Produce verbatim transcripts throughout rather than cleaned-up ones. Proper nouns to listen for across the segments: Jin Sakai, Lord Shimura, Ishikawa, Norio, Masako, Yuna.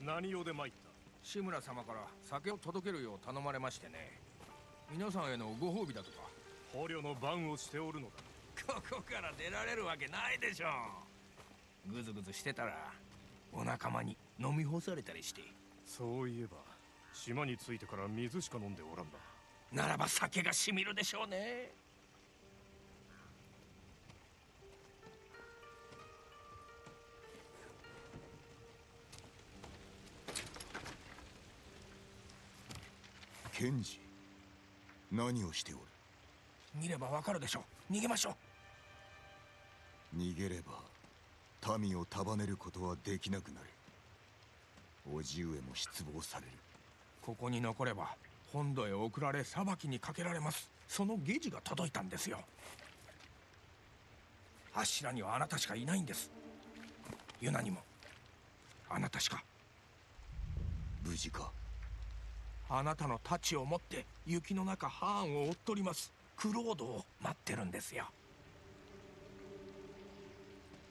何用で参った？志村様から酒を届けるよう頼まれましてね、皆さんへのご褒美だとか。捕虜の番をしておるのだ。ここから出られるわけないでしょう。グズグズしてたらお仲間に飲み干されたりして。そういえば島に着いてから水しか飲んでおらんだ。ならば酒がしみるでしょうね。検事、何をしておる？見ればわかるでしょう。逃げましょう。逃げれば民を束ねることはできなくなる。叔父上も失望される。ここに残れば本土へ送られ裁きにかけられます。その下知が届いたんですよ。あっしらにはあなたしかいないんです。ユナにもあなたしか。無事か？あなたの太刀を持って雪の中ハーンを追っとります。クロードを待ってるんですよ。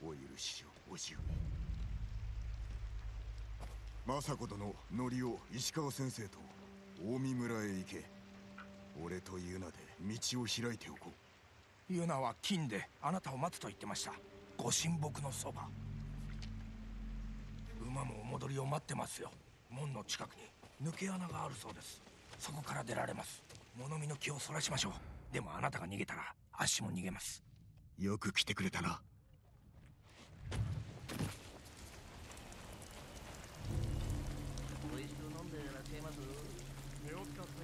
お許しを、おじゅう。政子殿、ノリオ、石川先生と近江村へ行け。俺とユナで道を開いておこう。ユナは金であなたを待つと言ってました。ご神木のそば。馬もお戻りを待ってますよ。門の近くに抜け穴があるそうです。そこから出られます。物見の気をそらしましょう。でもあなたが逃げたらあっしも逃げます。よく来てくれたな。美味しく飲んでらっしゃいます？目を使って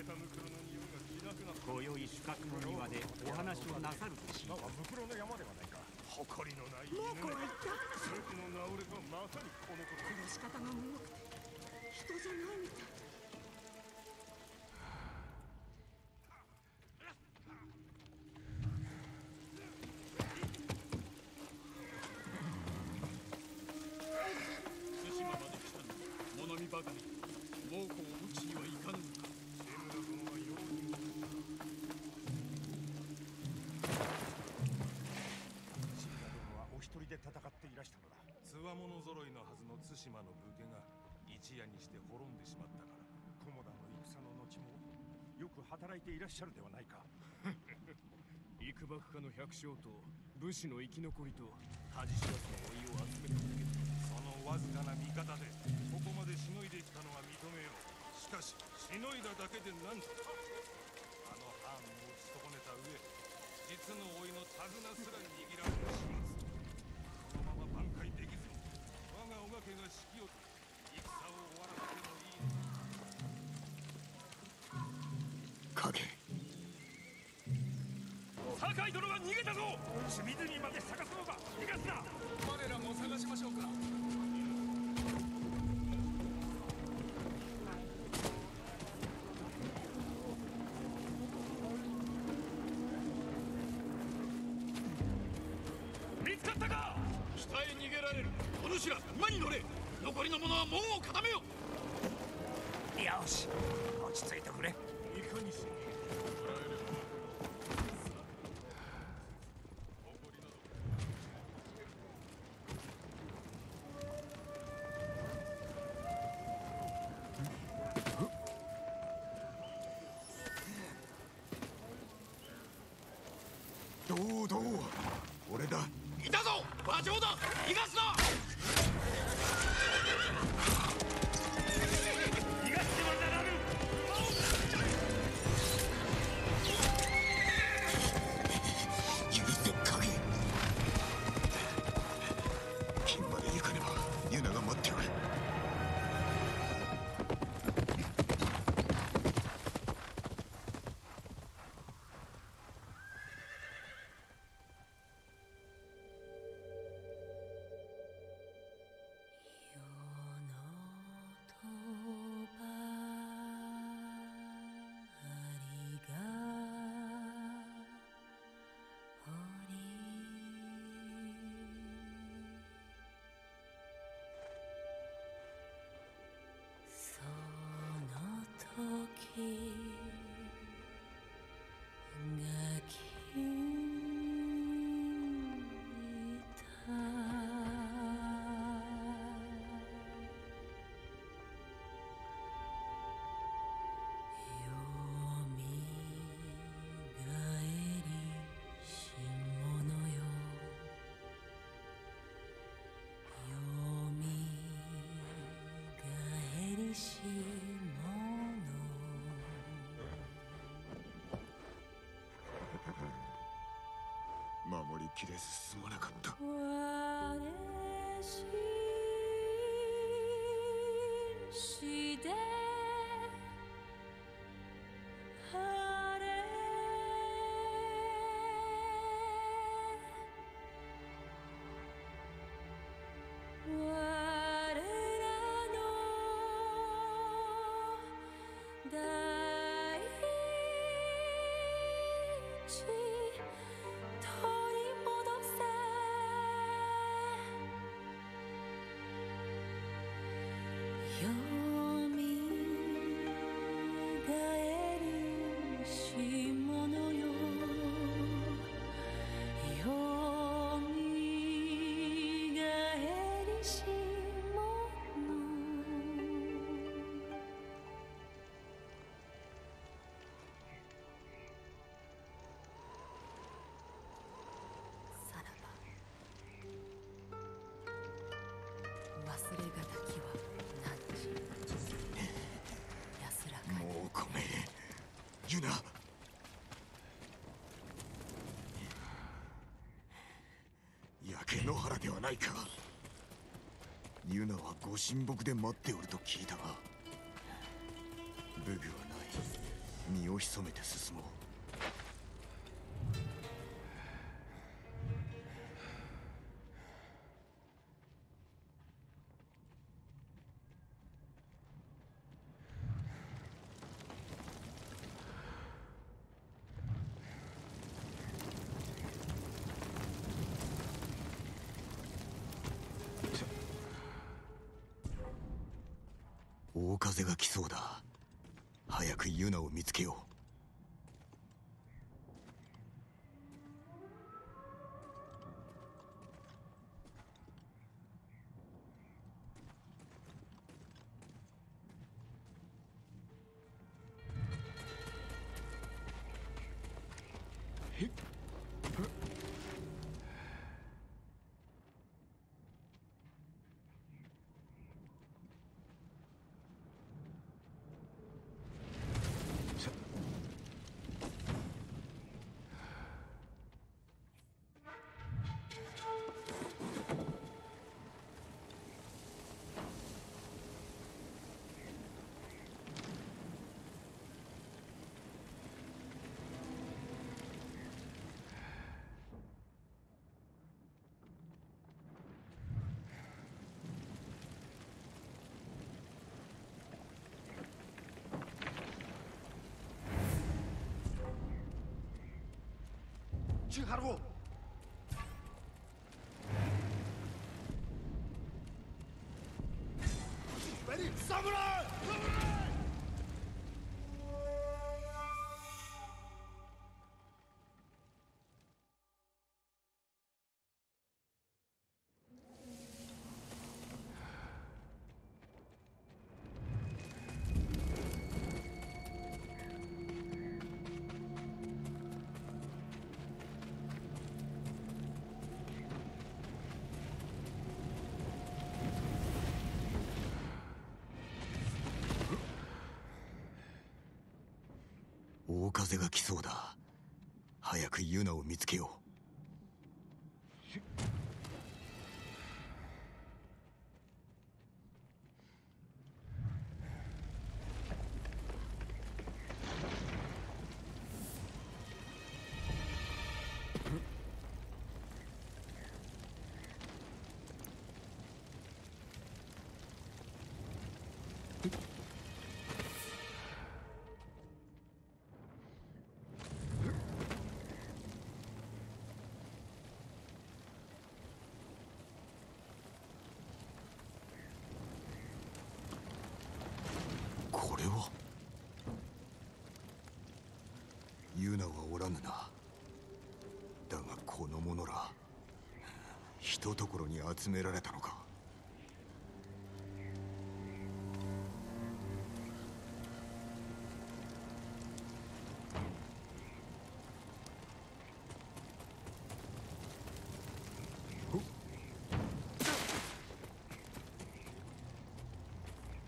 焼けたムクロの匂いがしなくなった。今宵宿泊の庭でお話をなさるとし。ムクロの山ではないか。誇りのない犬。もうこれだ。それの名折れがまさにこのこと。暮らし方がうまくて人じゃないみたい。対馬の武家が一夜にして滅んでしまったから。菰田の戦の後もよく働いていらっしゃるではないか。幾幕家の百姓と武士の生き残りと恥知らずの老いを集めている。そのわずかな味方でここまでしのいできたのは認めよう。しかししのいだだけでなんとあの藩を打ち損ねた上、実の老いの手綱すら握られてしまう。我が指揮を戦を終わらせてもいい。影、酒井殿が逃げたぞ。清水にまで探すのか。逃がすな。我らも探しましょうか。見つかったか。下へ逃げられる。お主ら馬に乗れ。残りの者は門を固めよ。よし、落ち着いてくれ。いかにしてどうどう俺だ。いたぞ、馬上だ。逃がすな。きれ進まなかった。ないか。ユナはご神木で待っておると聞いたが、武具はない。身を潜めて進もう。風が来そうだ。早くユナを見つけよう。Harbo. Ready, samurai! Samurai!風が来そうだ。早くユナを見つけよう。ユナはおらぬな。だがこの者ら、ひとところに集められたのか。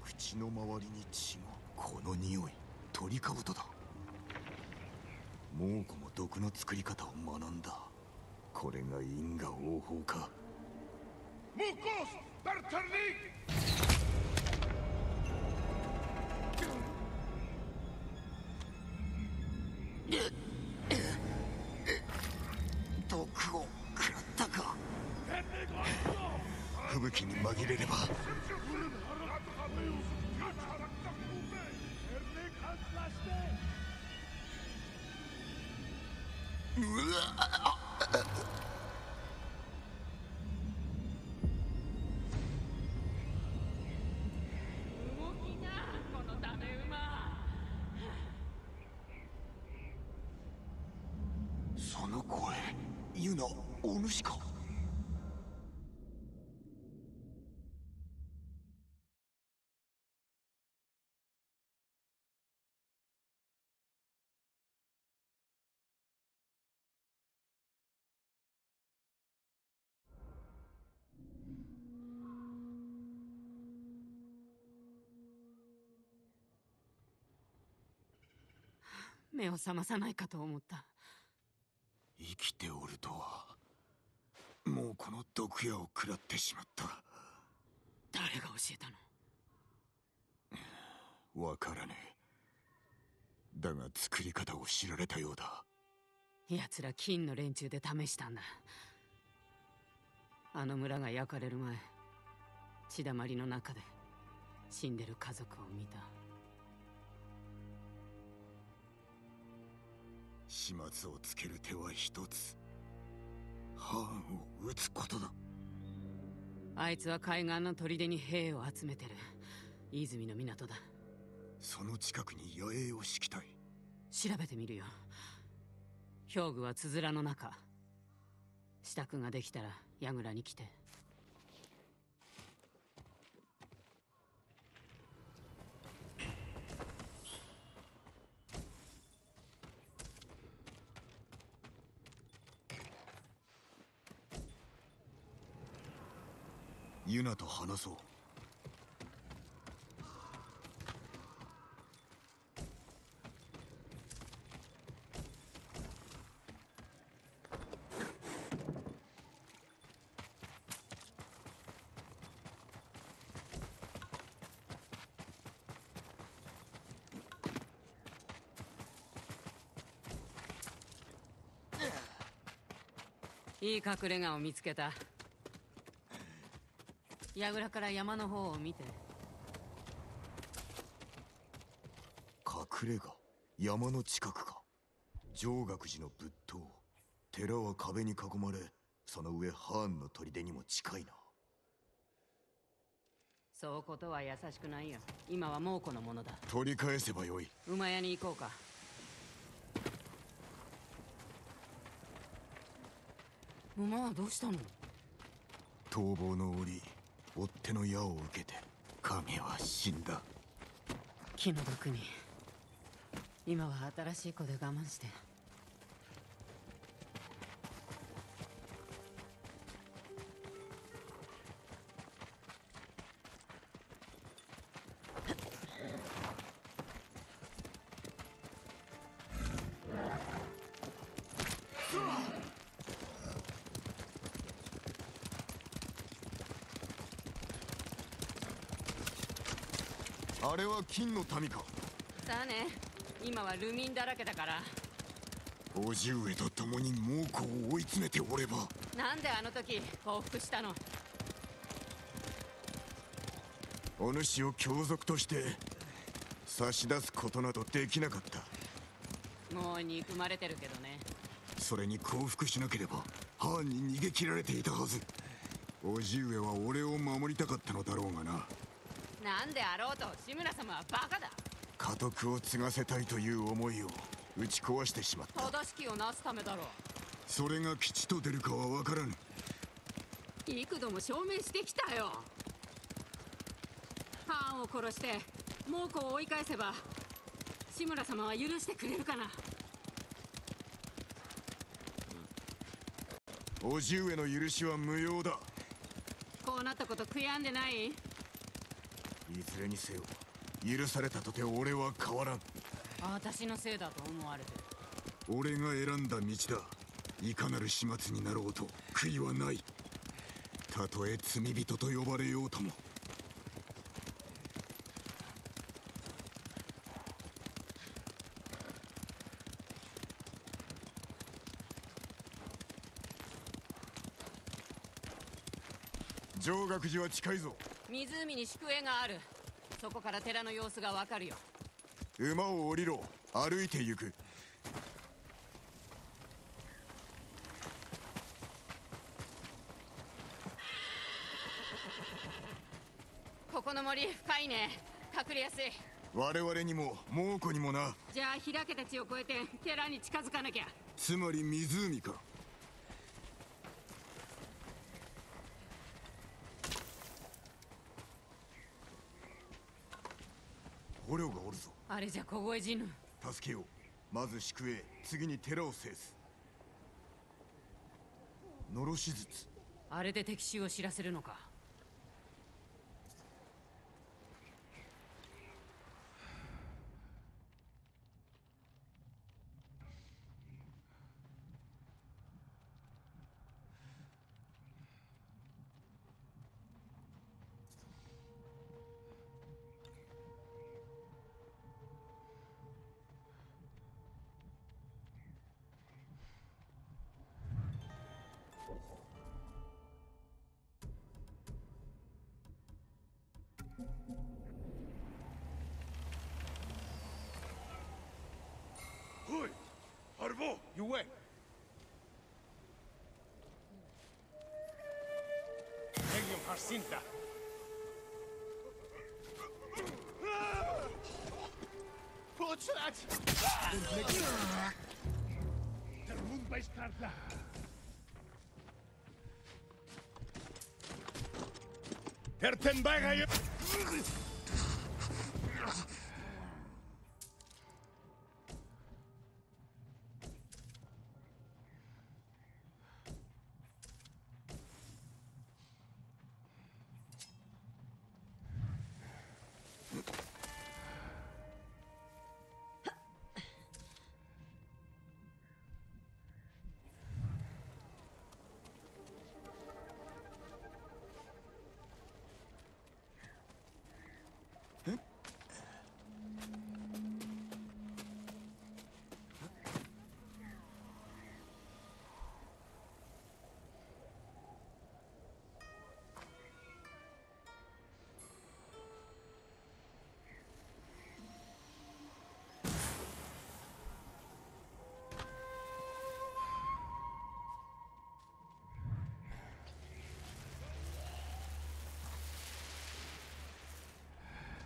口の周りに血が。この匂い、鳥かぶとだ。猛虎も毒の作り方を学んだ。これが因果応報か。毒を食らったか。吹雪に紛れれば。うわその声、ユナ、お主か。目を覚まさないかと思った。生きておるとは。もうこの毒矢を食らってしまった。誰が教えたの？わからねえ。だが作り方を知られたようだ。奴ら金の連中で試したんだ。あの村が焼かれる前、血だまりの中で死んでる家族を見た。始末をつける手は一つ、ハーンを撃つことだ。あいつは海岸の砦に兵を集めてる。泉の港だ。その近くに野営を敷きたい。調べてみるよ。兵具はつづらの中。支度ができたら櫓に来て。ユナと話そう。いい隠れ家を見つけた。櫓から山の方を見て。隠れ家、山の近くか。常覚寺の仏塔。寺は壁に囲まれ、その上ハーンの砦にも近いな。そうことは優しくないよ。今は猛虎のものだ。取り返せばよい。馬屋に行こうか。馬はどうしたの？逃亡の折、追っ手の矢を受けて神は死んだ。気の毒に。今は新しい子で我慢して。あれは金の民か。だね。今は流民だらけだから。叔父上と共に猛虎を追い詰めておれば。なんであの時降伏したの？お主を凶賊として差し出すことなどできなかった。もう憎まれてるけどね。それに降伏しなければハーンに逃げ切られていたはず。叔父上は俺を守りたかったのだろうがな。なんであろうと志村様はバカだ。家督を継がせたいという思いを打ち壊してしまった。正しきをなすためだろう。それが吉と出るかは分からぬ。幾度も証明してきたよ。ハーンを殺して猛虎を追い返せば志村様は許してくれるかな。叔父上の許しは無用だ。こうなったこと悔やんでない？いずれにせよ、許されたとて俺は変わらん。私のせいだと思われてる。俺が選んだ道だ。いかなる始末になろうと悔いはない。たとえ罪人と呼ばれようとも。上岳寺は近いぞ。湖に宿営がある。そこから寺の様子がわかるよ。馬を降りろ。歩いて行く。ここの森深いね。隠れやすい。我々にも猛虎にもな。じゃあ開けた地を越えて寺に近づかなきゃ。つまり湖か。捕虜がおるぞ。あれじゃ凍え死ぬ。助けよう。まず宿営、次に寺を制す。のろし術。あれで敵襲を知らせるのか。You wait. Regium Jacinta. Fortschritt! Der Mund bei Starla. Der Tenbeiger.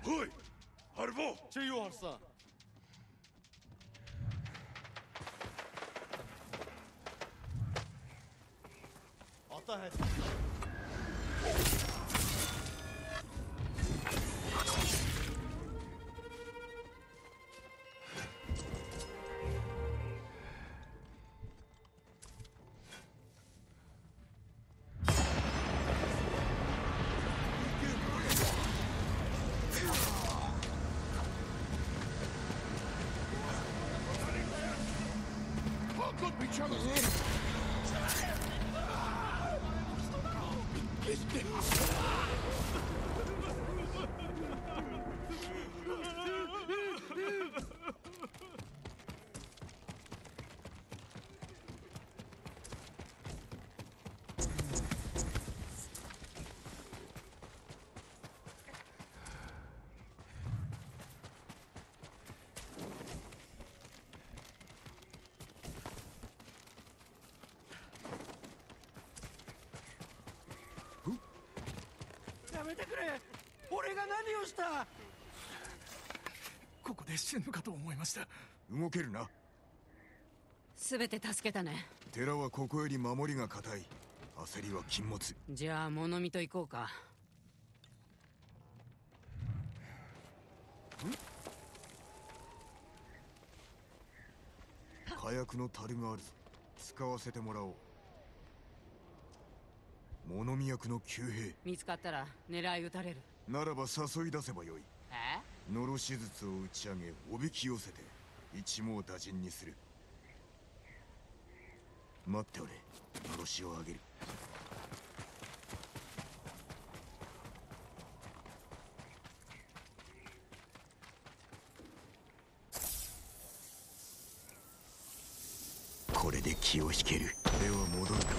Hey, Harvo! Cheyu Harsa! Ata hadi.ここで死ぬかと思いました。動けるな。全て助けたね。寺はここより守りが固い。焦りは禁物。じゃあ物見と行こうか。火薬の樽があるぞ。使わせてもらおう。物見役の旧兵。見つかったら狙い撃たれる。ならば誘い出せばよい。え？のろし術を打ち上げ、おびき寄せて一網打尽にする。待っておれ、殺しをあげる。これで気を引ける。では戻るか。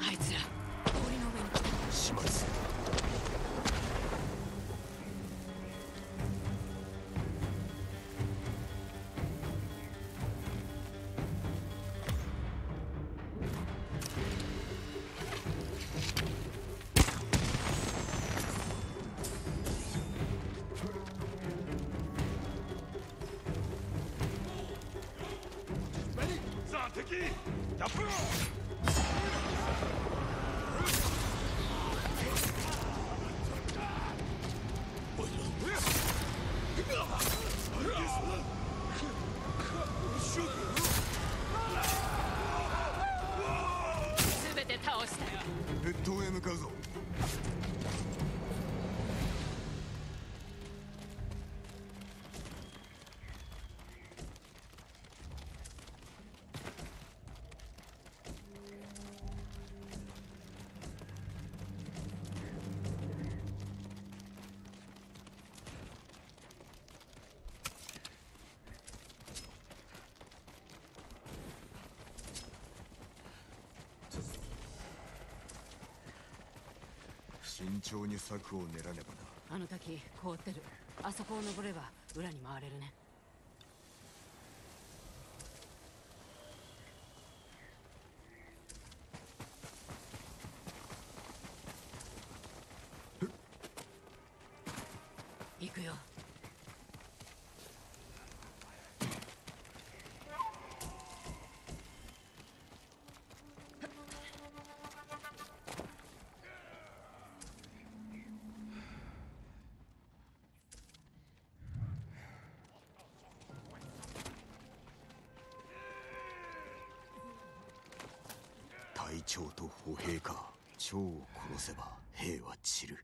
あいつら氷の上に来た。します。慎重に策を練らねばな。あの滝凍ってる。あそこを登れば裏に回れるね。行くよ。隊長と歩兵か。長を殺せば兵は散る。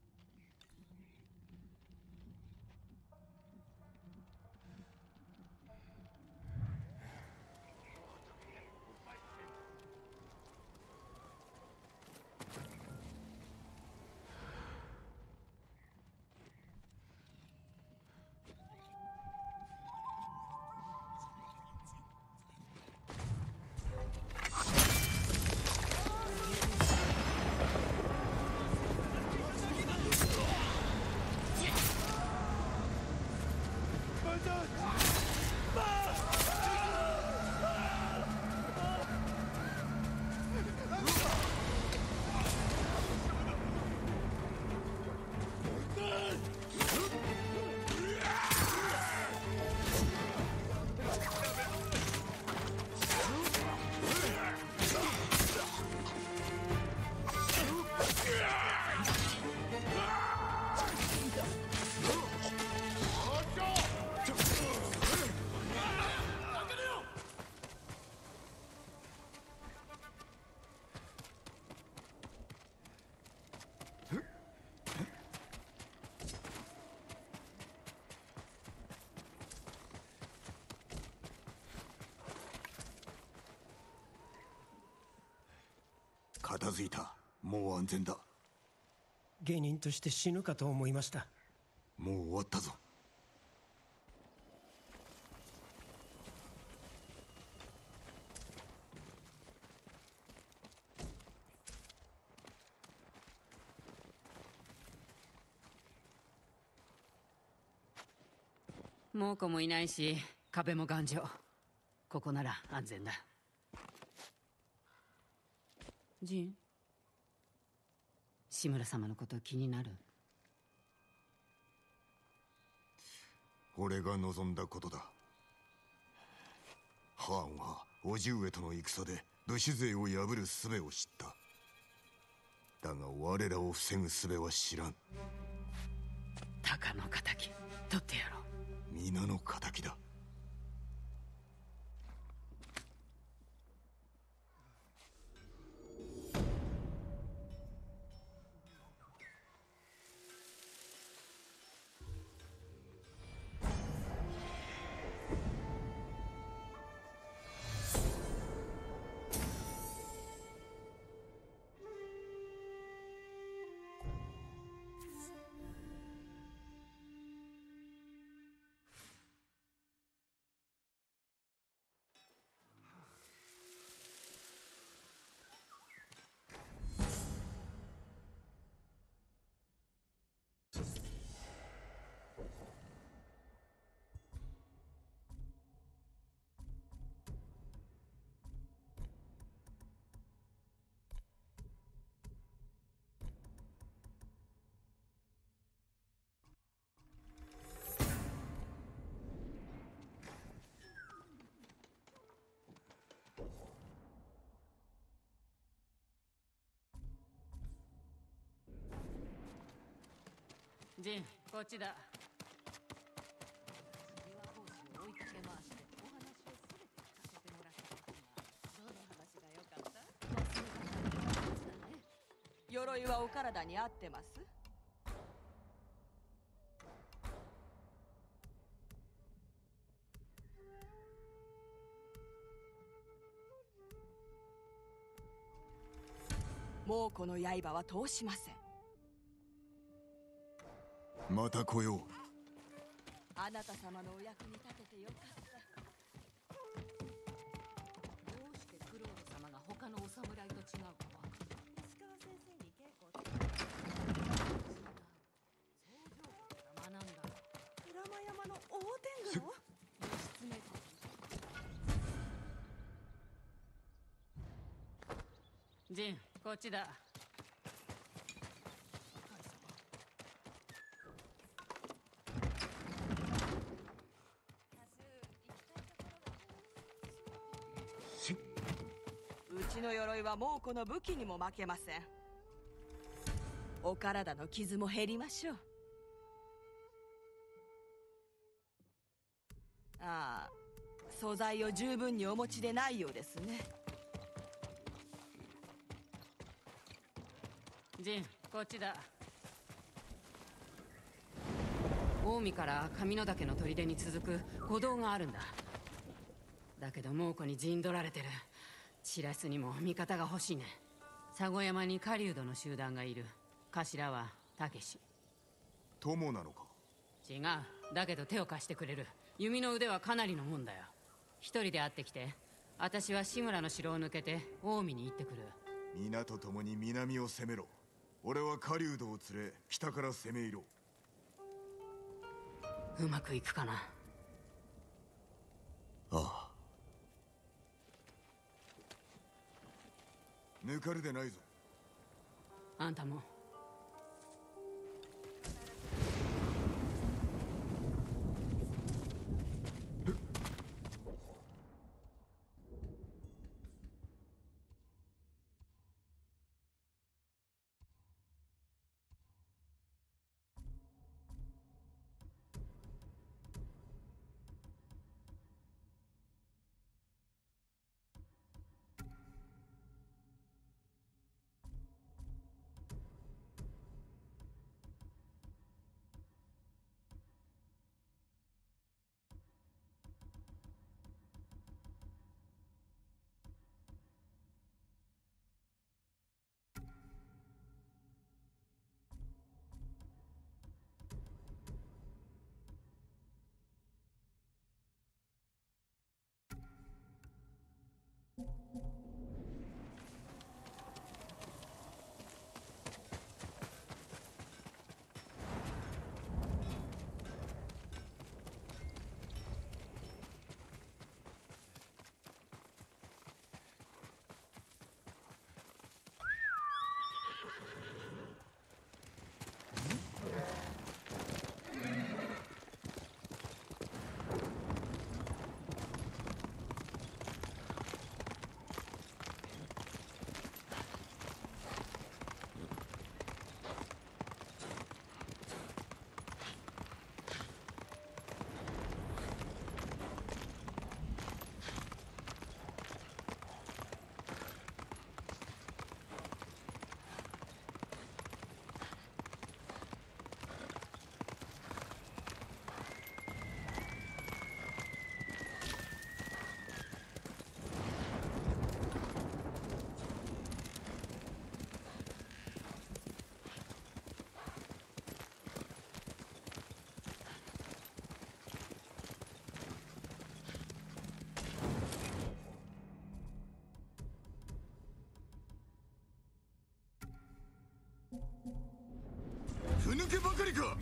片付いた。もう安全だ。下人として死ぬかと思いました。もう終わったぞ。猛虎もいないし壁も頑丈。ここなら安全だ。ジン、志村様のこと気になる？俺が望んだことだ。ハーンは叔父上との戦で武士勢を破る術を知った。だが我らを防ぐ術は知らん。鷹の敵取ってやろう。皆の敵だ。ジン、こっちだ。電話講師を追いかけ回してお話をすべて聞かせてもらったんですが、どの話が良かった？鎧はお体に合ってます？もうこの刃は通しません。また来よう。あなた様のお役に立ててよかった。どうしてクロール様が他のお侍と違うかは石川先生に稽古をつけた。そういうことが学んだ。鞍馬山の大天狗の義経とジン、こっちだ。うちの鎧はもうこの武器にも負けません。お体の傷も減りましょう。ああ、素材を十分にお持ちでないようですね。ジン、こっちだ。近江から上野岳の砦に続く歩道があるんだ。だけど猛虎に陣取られてる。散らすにも味方が欲しいね。佐護山に狩人の集団がいる。頭は武志。友なのか？違う。だけど手を貸してくれる。弓の腕はかなりのもんだよ。一人で会ってきて。私は志村の城を抜けて近江に行ってくる。皆と共に南を攻めろ。俺は狩人を連れ、北から攻め入ろう。うまくいくかな。ああ。抜かれてないぞ。あんたも。抜けばかりか。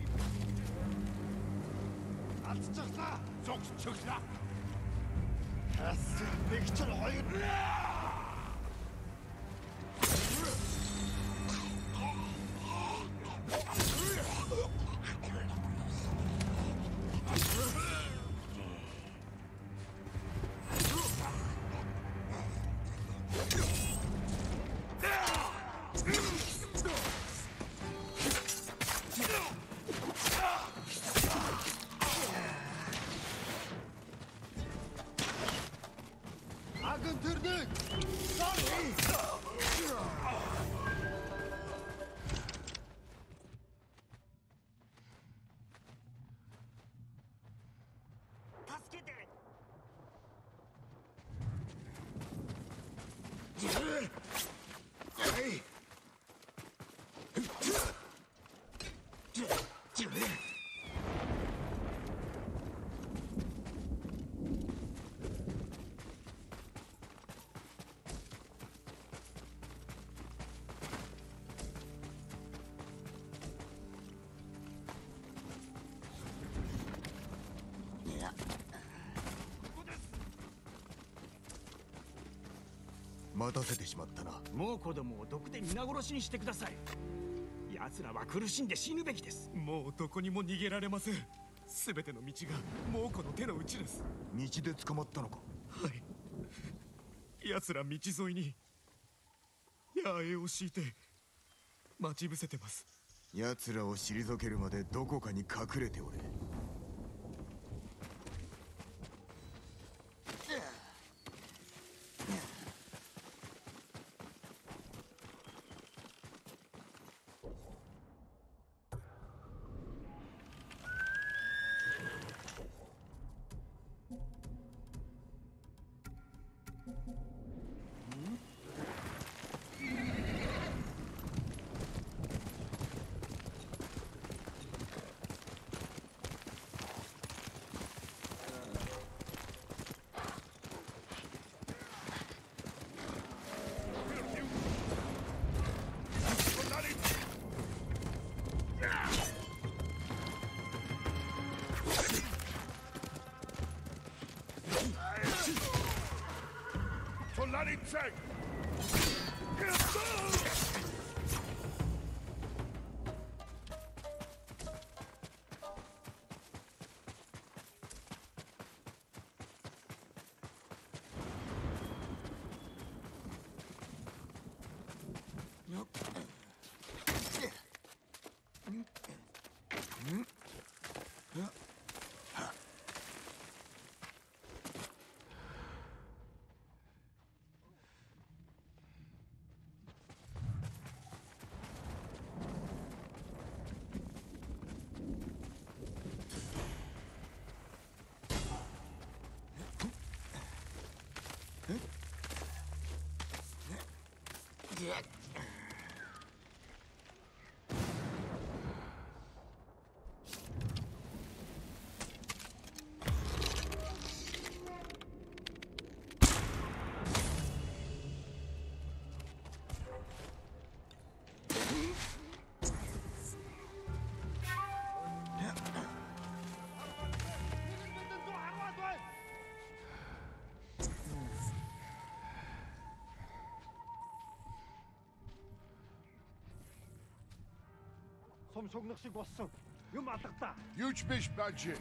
待たせてしまったな。もう子供を毒で皆殺しにしてください。奴らは苦しんで死ぬべきです。もうどこにも逃げられません。すべての道が猛虎の手の内です。道で捕まったのか。はい。奴ら道沿いに野営を敷いて待ち伏せてます。奴らを退けるまでどこかに隠れておれ。섬속낚시 왔어. 이거 맞았다. 유치빛 반지.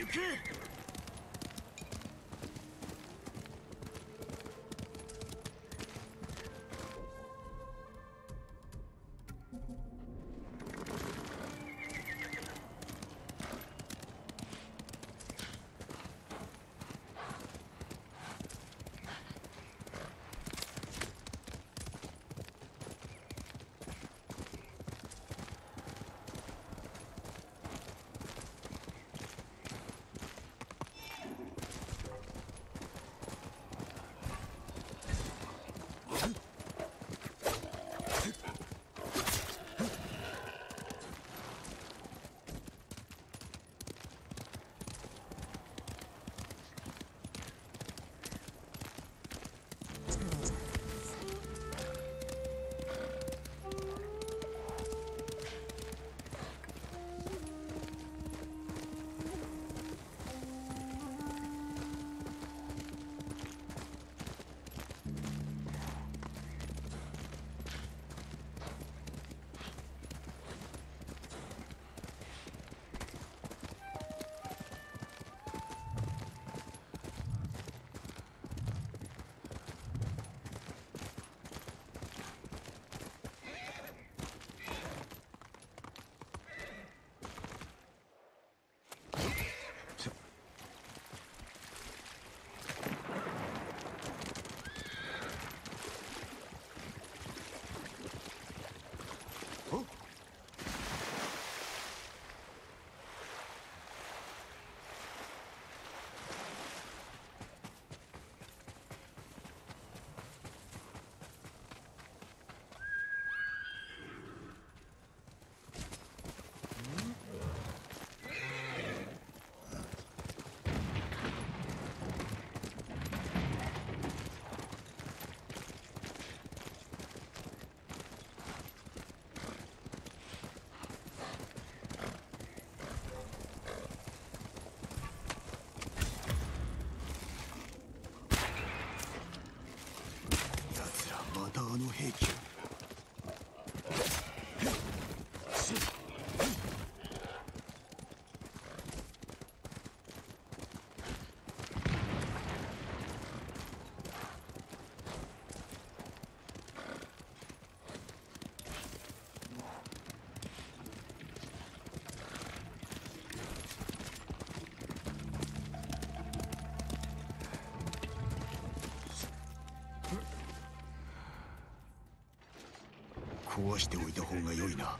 行く。あの兵器。壊しておいた方が良いな。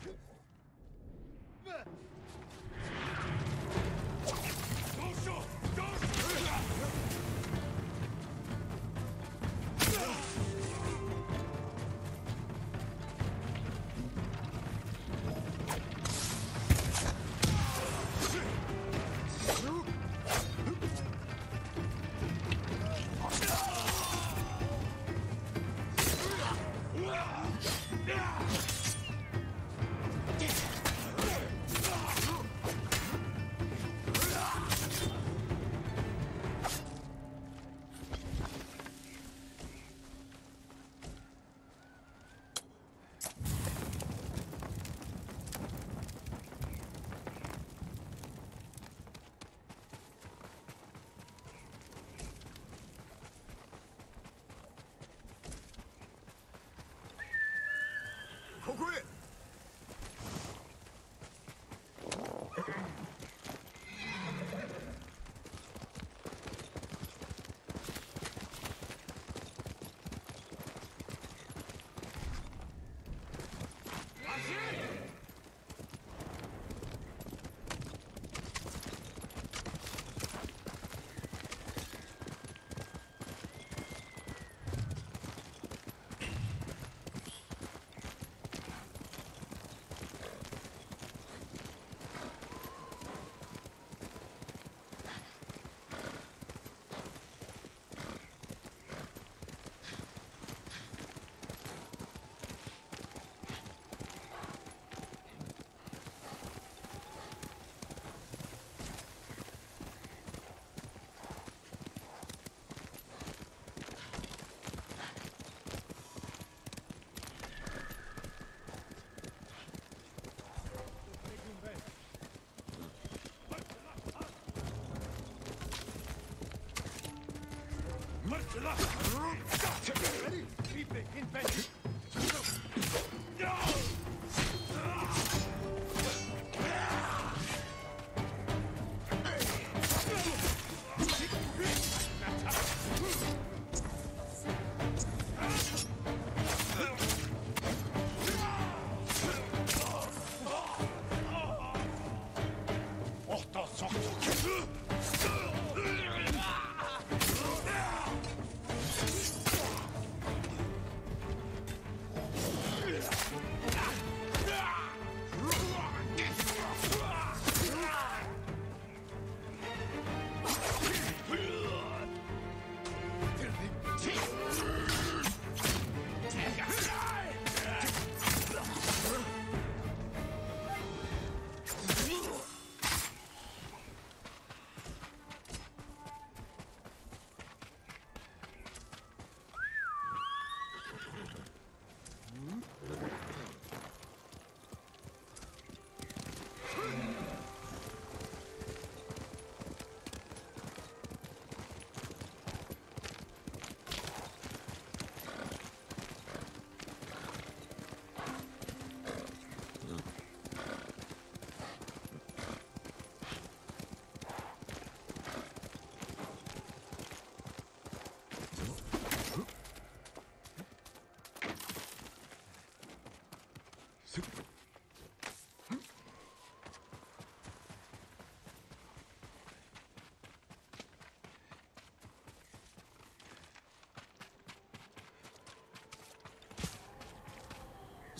Ready? Keep it in bed.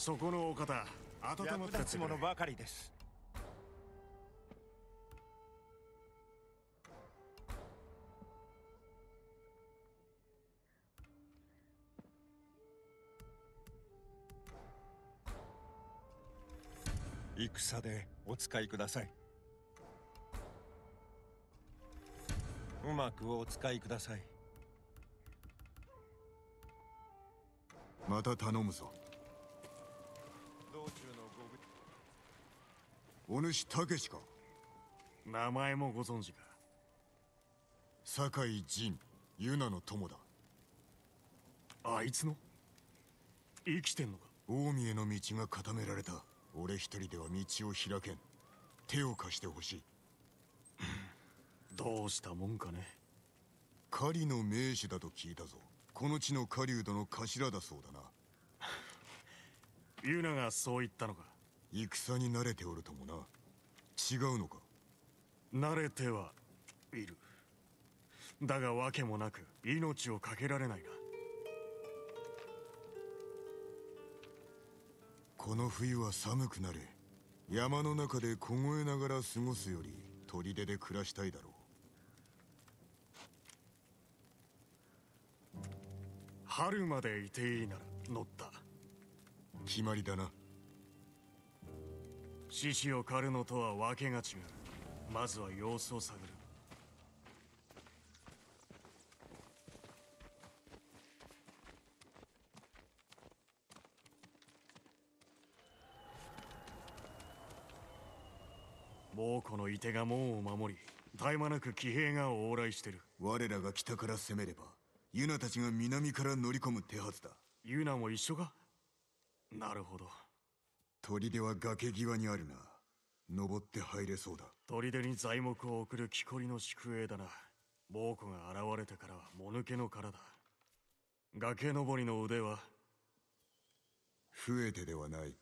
そこのお方、温まったつものばかりです。戦でお使いください。うまくお使いください。また頼むぞ。 お主たけしか。名前もご存知か。酒井仁、ユナの友だ。あいつの生きてんのか。近江への道が固められた。俺一人では道を開けん。手を貸してほしい。どうしたもんかね。狩りの名手だと聞いたぞ。この地の狩人の頭だそうだな。ユナがそう言ったのか。 戦に慣れておるともな。違うのか。慣れてはいる。だが訳もなく命をかけられないな。この冬は寒くなる。山の中で凍えながら過ごすより砦で暮らしたいだろう。春までいていいなら乗った。決まりだな。 獅子を狩るのとは訳が違う。まずは様子を探る。猛虎の射手が門を守り、絶え間なく騎兵が往来してる。我らが北から攻めれば、ユナたちが南から乗り込む手はずだ。ユナも一緒か。なるほど。 砦は崖際にあるな。登って入れそうだ。砦に材木を送る木こりの宿営だな。猛虎が現れてからはもぬけの殻だ。崖登りの腕は増えてではない。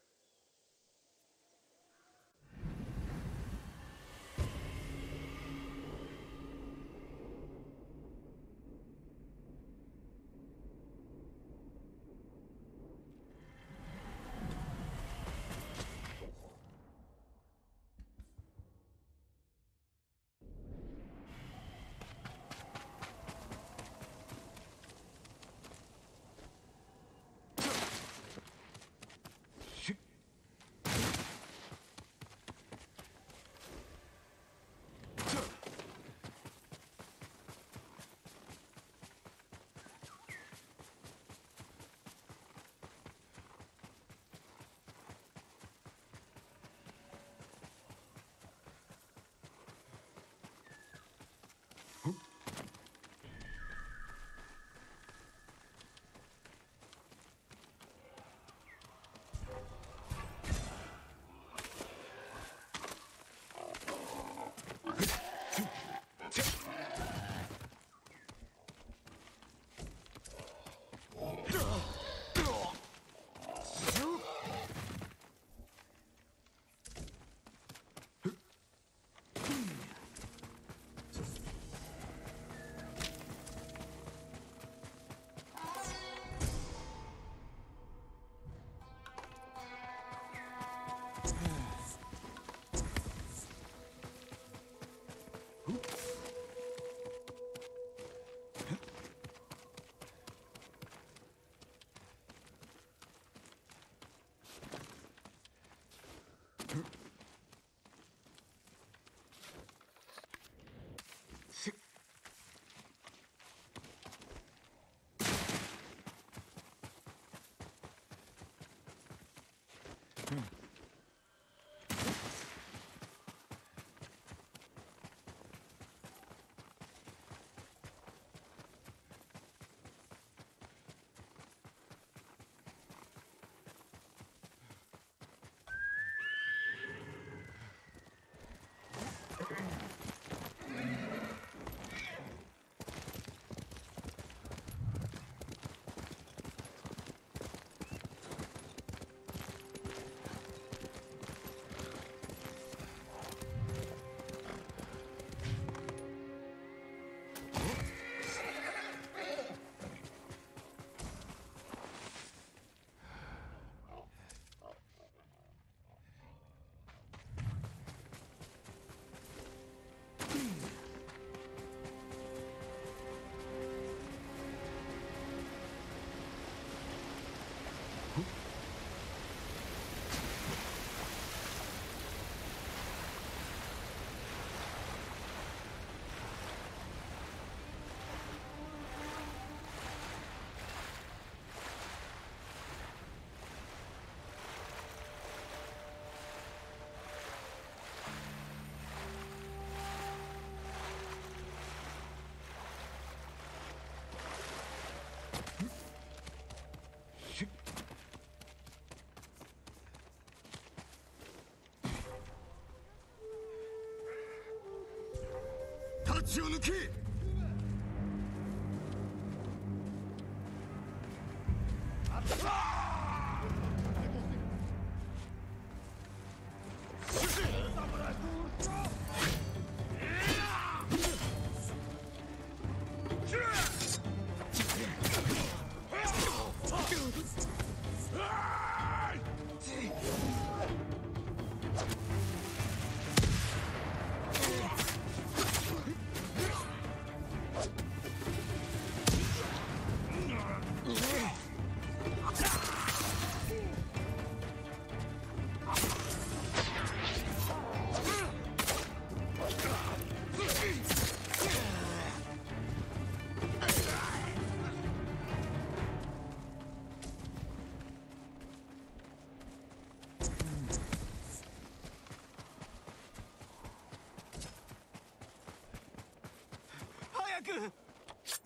血を抜け！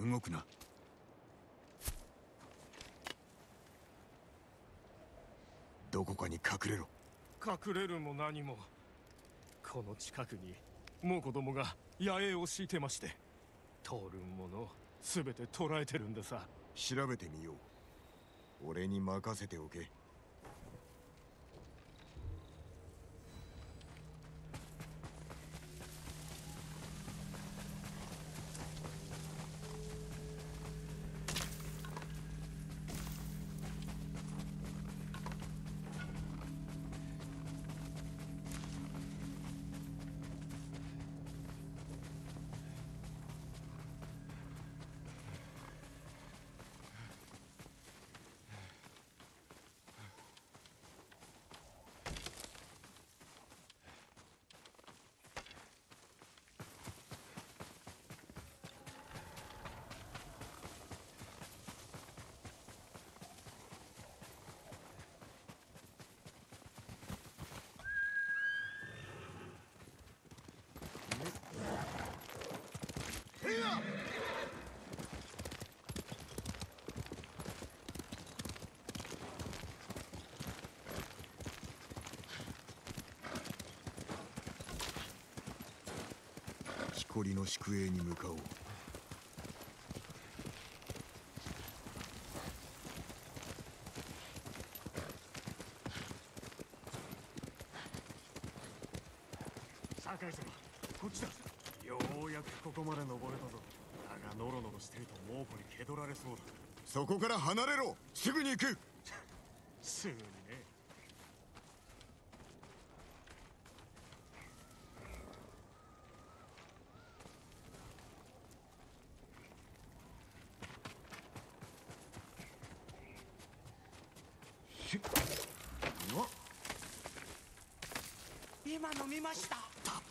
動くな。どこかに隠れろ。隠れるも何も、この近くにもう子供が野営を敷いてまして、通るものすべて捕らえてるんでさ。調べてみよう。俺に任せておけ。氷の宿営に向かおう。酒井様、こっちだ。ようやくここまで登れたぞ。だがノロノロしてると猛虎に蹴取られそうだ。そこから離れろ。すぐに行く。すぐにね。今飲みました。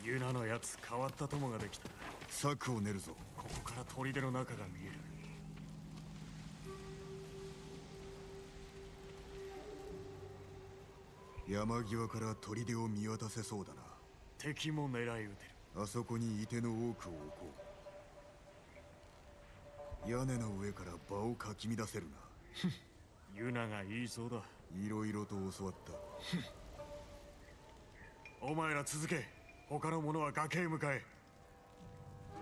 ユナのやつ、変わった友ができた。策を練るぞ。ここから砦の中が見える。山際から砦を見渡せそうだな。敵も狙い撃てる。あそこに射手の多くを置こう。屋根の上から場をかき乱せるな。ユナが言いそうだ。いろいろと教わった。お前ら続け。他の者は崖へ向かえ。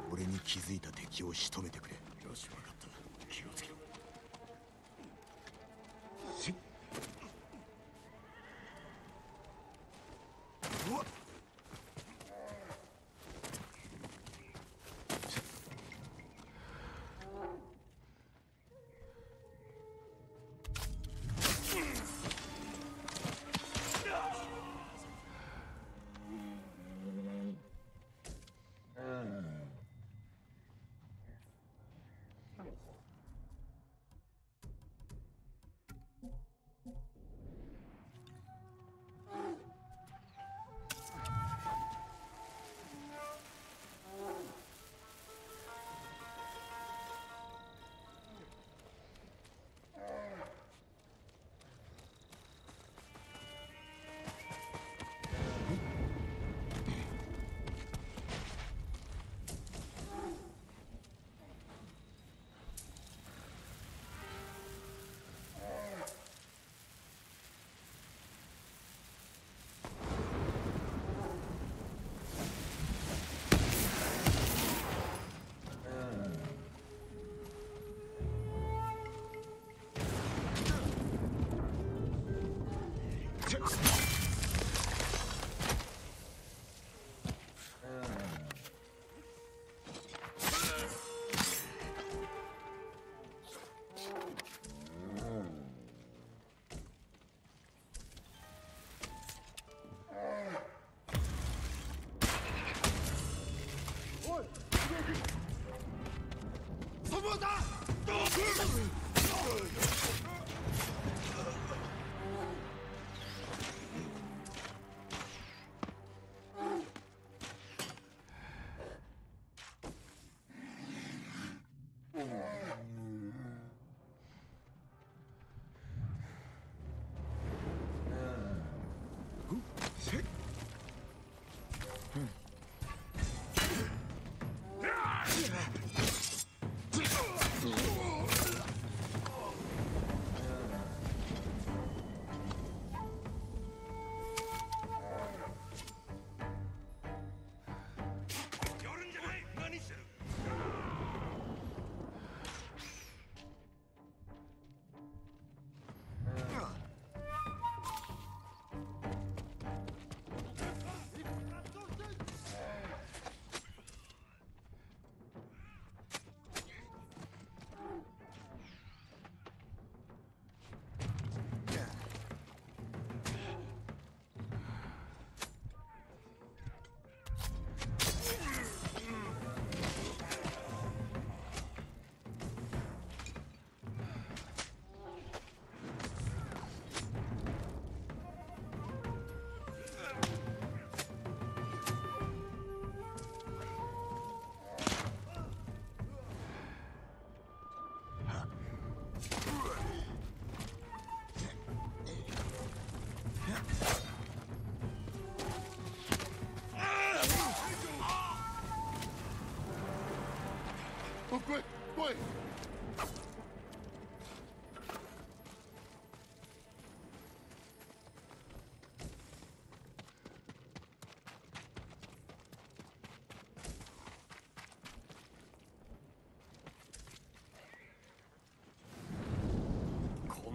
俺に気づいた敵を仕留めてくれ。よし、分かった。気をつけろ。うわっ、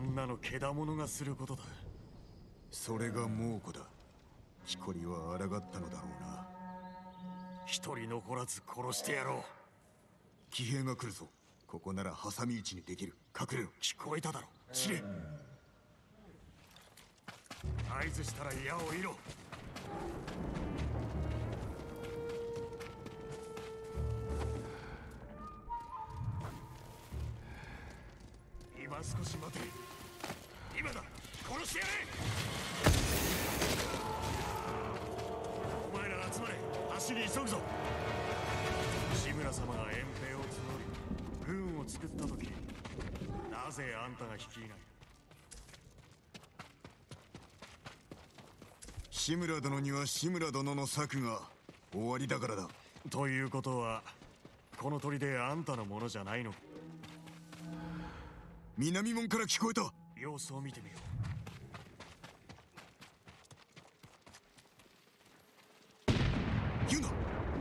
女のけだものがすることだ。それが猛虎だ。キコリは抗ったのだろうな。一人残らず殺してやろう。騎兵が来るぞ。ここなら挟み撃ちにできる。隠れろ。聞こえただろ。散れ。合図したら矢を射ろ。今少し待て。今だ。殺してやれ。急ぐぞ。志村様が遠兵を募り軍を作った時、なぜあんたが率いない？志村殿には志村殿の策が終わりだからだ。ということはこの砦であんたのものじゃないの？南門から聞こえた。様子を見てみよう。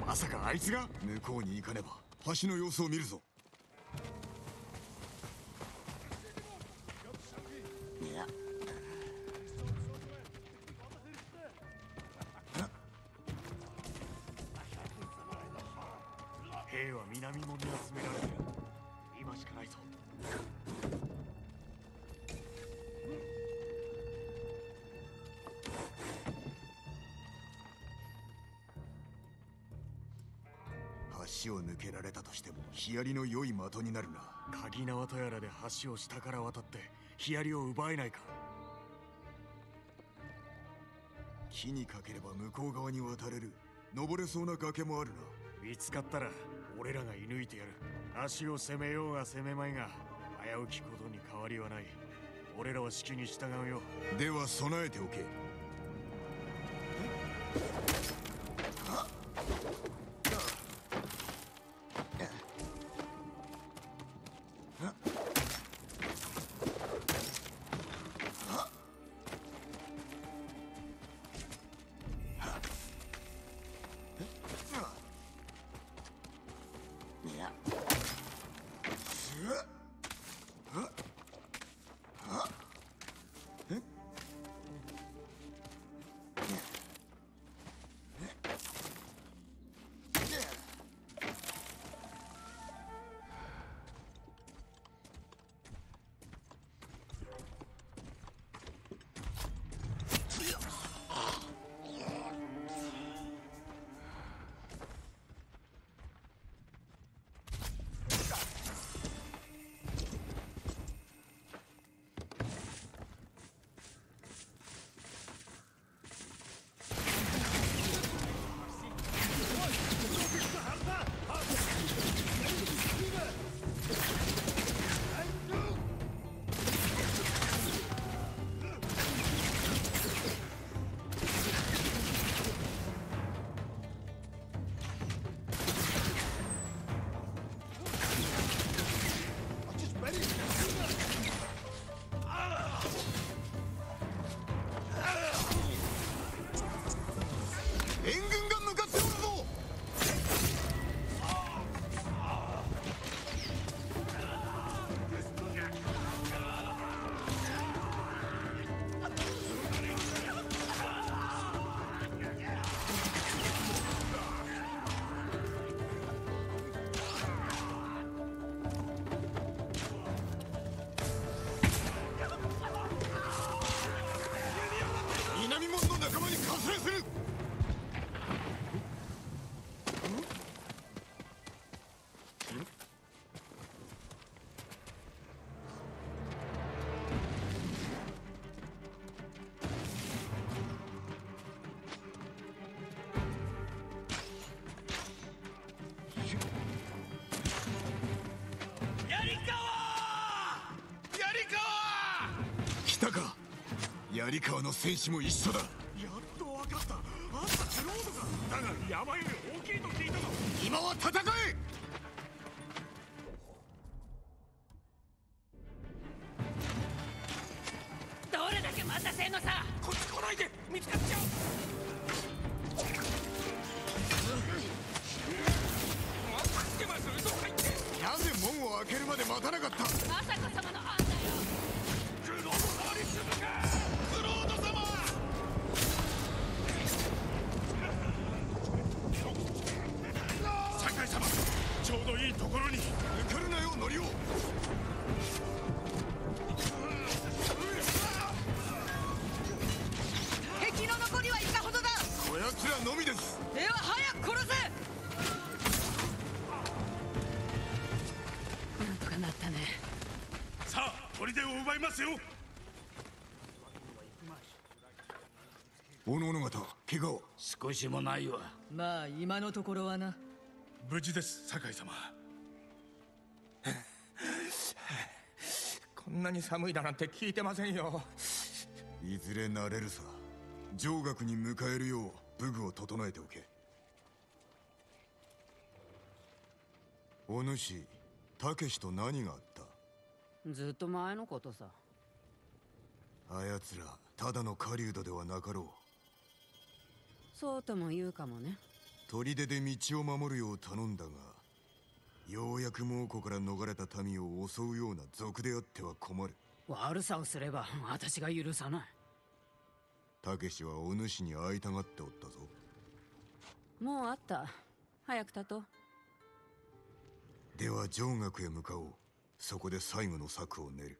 まさかあいつが？向こうに行かねば橋の様子を見るぞ。いや兵は南門に集められる。今しかないぞ。橋を抜けられたとしてもヒアリの良い的になるな。鍵縄とやらで橋を下から渡ってヒアリを奪えないか？木にかければ向こう側に渡れる。登れそうな崖もあるな。見つかったら俺らが射抜いてやる。足を攻めようが攻めまいが危うきことに変わりはない。俺らは指揮に従うよ。では備えておけ。槍川の戦士も一緒だ。やっと分かった。あんたクロードか。だが山より大きいと聞いたぞ。今は戦え。どれだけ待たせんのさ。こっち来ないで。見つかっちゃう。なぜ門を開けるまで待たなかった。まさか様の案内よ。クロード様にするか。ちょうどいいところに。抜かるなよノリオ。敵の残りはいかほどだ。こやつらのみです。では早く殺せ。なんとかなったね。さあ砦を奪いますよ。おのおの方、怪我を。少しもないわ。まあ今のところはな。無事です、酒井様。こんなに寒いだなんて聞いてませんよ。いずれ慣れるさ。城郭に迎えるよう武具を整えておけ。お主、たけしと何があった？ずっと前のことさ。あやつらただの狩人ではなかろう。そうとも言うかもね。砦で道を守るよう頼んだが、ようやく猛虎から逃れた民を襲うような賊であっては困る。悪さをすれば私が許さない。たけしはお主に会いたがっておったぞ。もう会った。早く立とう。では城郭へ向かおう。そこで最後の策を練る。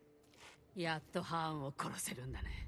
やっとハーンを殺せるんだね。